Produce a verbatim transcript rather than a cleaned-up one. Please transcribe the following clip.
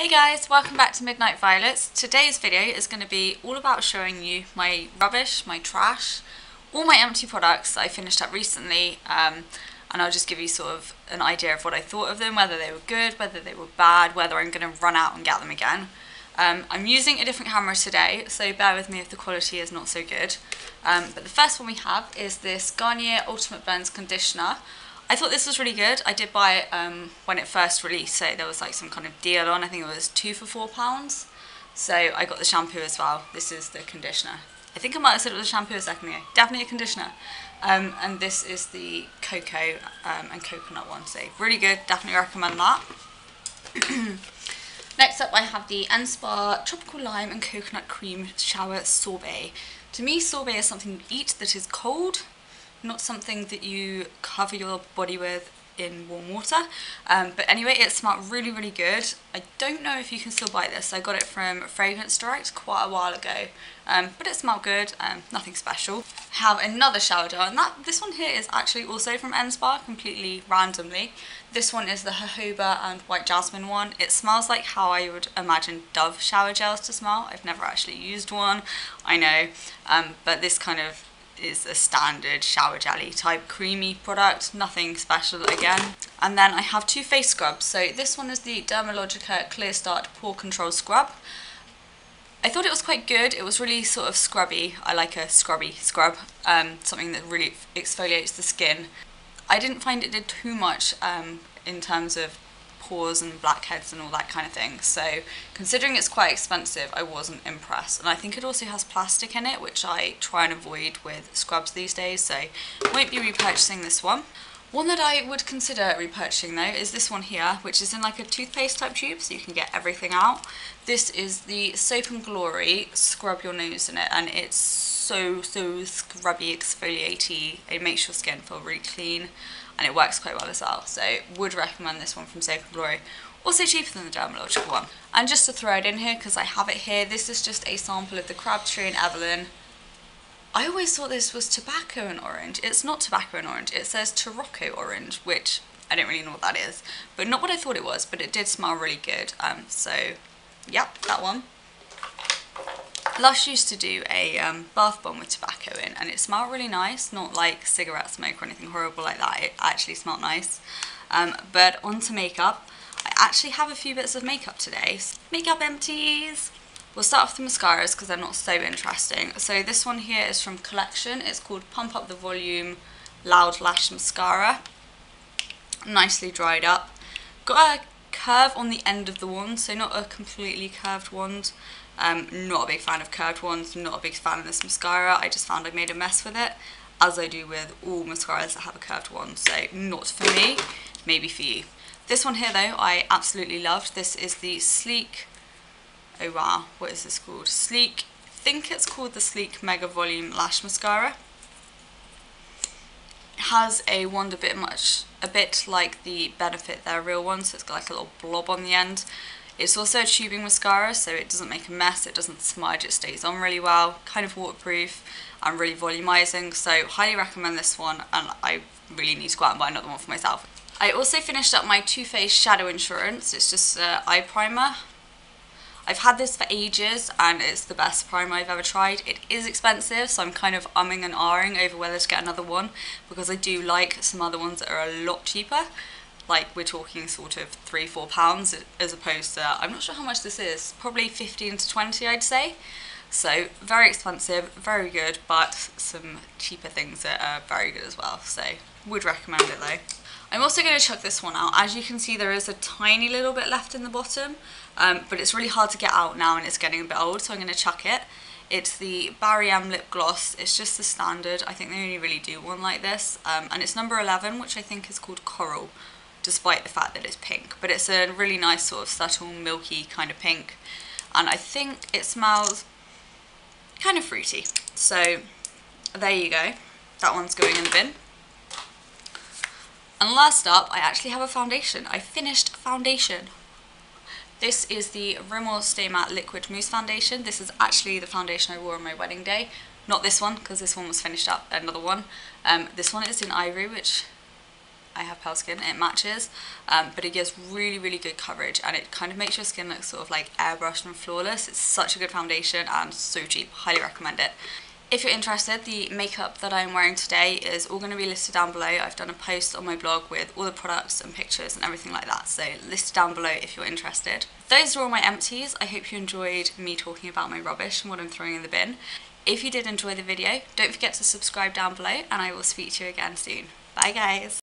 Hey guys, welcome back to Midnight Violets. Today's video is going to be all about showing you my rubbish, my trash, all my empty products that I finished up recently, um, and I'll just give you sort of an idea of what I thought of them, whether they were good, whether they were bad, whether I'm going to run out and get them again. Um, I'm using a different camera today, so bear with me if the quality is not so good. Um, but the first one we have is this Garnier Ultimate Blends Conditioner. I thought this was really good. I did buy it um, when it first released, so there was like some kind of deal on. I think it was two for four pounds. So I got the shampoo as well. This is the conditioner. I think I might have said it was a shampoo a second ago. Definitely a conditioner. Um, and this is the cocoa um, and coconut one. So really good. Definitely recommend that. Next up, I have the NSpa Tropical Lime and Coconut Cream Shower Sorbet. To me, sorbet is something you eat that is cold, not something that you cover your body with in warm water. Um, but anyway, it smelled really, really good. I don't know if you can still buy this. I got it from Fragrance Direct quite a while ago, um, but it smelled good, um, nothing special. I have another shower gel, and that, this one here is actually also from NSpa, completely randomly. This one is the jojoba and white jasmine one. It smells like how I would imagine Dove shower gels to smell. I've never actually used one, I know, um, but this kind of is a standard shower jelly type creamy product, nothing special again. And then I have two face scrubs. So this one is the Dermalogica Clear Start Pore Control Scrub. I thought it was quite good. It was really sort of scrubby. I like a scrubby scrub, um, something that really exfoliates the skin. I didn't find it did too much um, in terms of pores and blackheads and all that kind of thing, so considering it's quite expensive, I wasn't impressed. And I think it also has plastic in it, which I try and avoid with scrubs these days, so won't be repurchasing this one. One that I would consider repurchasing though is this one here, which is in like a toothpaste type tube, so you can get everything out. This is the Soap and Glory Scrub Your Nose in it, and it's so so scrubby, exfoliatey. It makes your skin feel really clean, and it works quite well as well, so would recommend this one from Soap and Glory. Also cheaper than the Dermalogica one. And just to throw it in here, because I have it here, this is just a sample of the Crabtree and Evelyn. I always thought this was tobacco and orange. It's not tobacco and orange, it says Tarocco Orange, which I don't really know what that is, but not what I thought it was, but it did smell really good, um, so yep, that one. Lush used to do a um, bath bomb with tobacco in, and it smelled really nice, not like cigarette smoke or anything horrible like that. It actually smelled nice. Um, but on to makeup. I actually have a few bits of makeup today. Makeup empties! We'll start off the mascaras because they're not so interesting. So this one here is from Collection. It's called Pump Up the Volume Loud Lash Mascara. Nicely dried up. Got a curve on the end of the wand, so not a completely curved wand. Um, not a big fan of curved ones, not a big fan of this mascara. I just found I made a mess with it, as I do with all mascaras that have a curved wand, so not for me, maybe for you. This one here though, I absolutely loved. This is the Sleek, oh wow, what is this called? Sleek, I think it's called the Sleek Mega Volume Lash Mascara. It has a wand a bit much, a bit like the Benefit They're Real one, so it's got like a little blob on the end. It's also a tubing mascara, so it doesn't make a mess, it doesn't smudge, it stays on really well, kind of waterproof and really volumizing, so highly recommend this one, and I really need to go out and buy another one for myself. I also finished up my Too Faced Shadow Insurance. It's just an eye primer. I've had this for ages and it's the best primer I've ever tried. It is expensive, so I'm kind of umming and ahhing over whether to get another one, because I do like some other ones that are a lot cheaper. Like we're talking sort of three, four pounds as opposed to, I'm not sure how much this is, probably fifteen to twenty I'd say. So very expensive, very good, but some cheaper things that are very good as well. So would recommend it though. I'm also going to chuck this one out. As you can see, there is a tiny little bit left in the bottom, um, but it's really hard to get out now and it's getting a bit old, so I'm going to chuck it. It's the Barry M lip gloss. It's just the standard. I think they only really do one like this, um, and it's number eleven, which I think is called Coral, despite the fact that it's pink, but it's a really nice sort of subtle milky kind of pink, and I think it smells kind of fruity, so there you go, that one's going in the bin. And last up, I actually have a foundation. I finished foundation. This is the Rimmel Stay Matte Liquid Mousse foundation. This is actually the foundation I wore on my wedding day, not this one because this one was finished up, another one. Um, this one is in Ivory, which I have pale skin, it matches, um, but it gives really really good coverage, and it kind of makes your skin look sort of like airbrushed and flawless. It's such a good foundation and so cheap, highly recommend it. If you're interested, the makeup that I'm wearing today is all going to be listed down below. I've done a post on my blog with all the products and pictures and everything like that, so listed down below if you're interested. Those are all my empties. I hope you enjoyed me talking about my rubbish and what I'm throwing in the bin. If you did enjoy the video, don't forget to subscribe down below, and I will speak to you again soon. Bye guys!